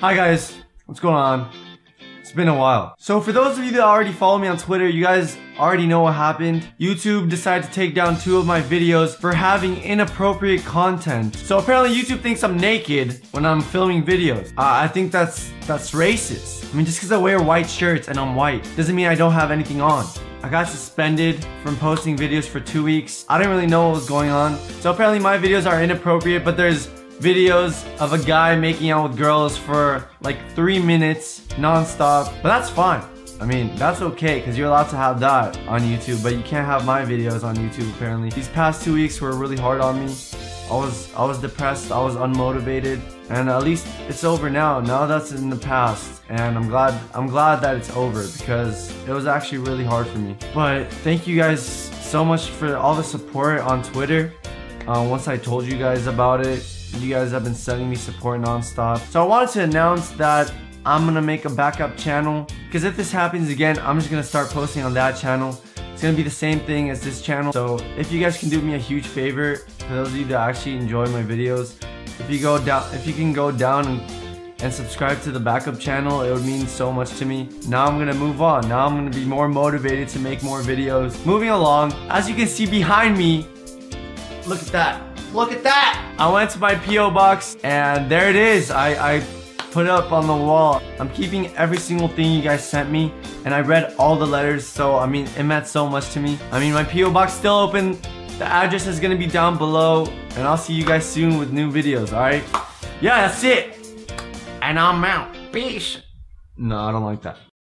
Hi guys, what's going on? It's been a while. So for those of you that already follow me on Twitter, you guys already know what happened. YouTube decided to take down 2 of my videos for having inappropriate content. So apparently YouTube thinks I'm naked when I'm filming videos. I think that's racist. I mean, just because I wear white shirts and I'm white doesn't mean I don't have anything on. I got suspended from posting videos for 2 weeks. I didn't really know what was going on. So apparently my videos are inappropriate, but there's videos of a guy making out with girls for like 3 minutes non-stop, but that's fine. I mean, that's okay, because you're allowed to have that on YouTube, but you can't have my videos on YouTube apparently. These past 2 weeks were really hard on me. I was depressed, I was unmotivated, and at least it's over now. Now that's in the past, and I'm glad that it's over, because it was actually really hard for me. But thank you guys so much for all the support on Twitter. Once I told you guys about it, you guys have been sending me support non-stop. So I wanted to announce that I'm gonna make a backup channel, because if this happens again, I'm just gonna start posting on that channel. It's gonna be the same thing as this channel. So if you guys can do me a huge favor, for those of you that actually enjoy my videos, if you can go down and subscribe to the backup channel, it would mean so much to me. Now I'm gonna move on. Now I'm gonna be more motivated to make more videos. Moving along, as you can see behind me, look at that. Look at that! I went to my P.O. box and there it is. I put it up on the wall. I'm keeping every single thing you guys sent me, and I read all the letters, so I mean, it meant so much to me. I mean, my P.O. box still open. The address is gonna be down below, and I'll see you guys soon with new videos, alright? Yeah, that's it! And I'm out. Peace! No, I don't like that.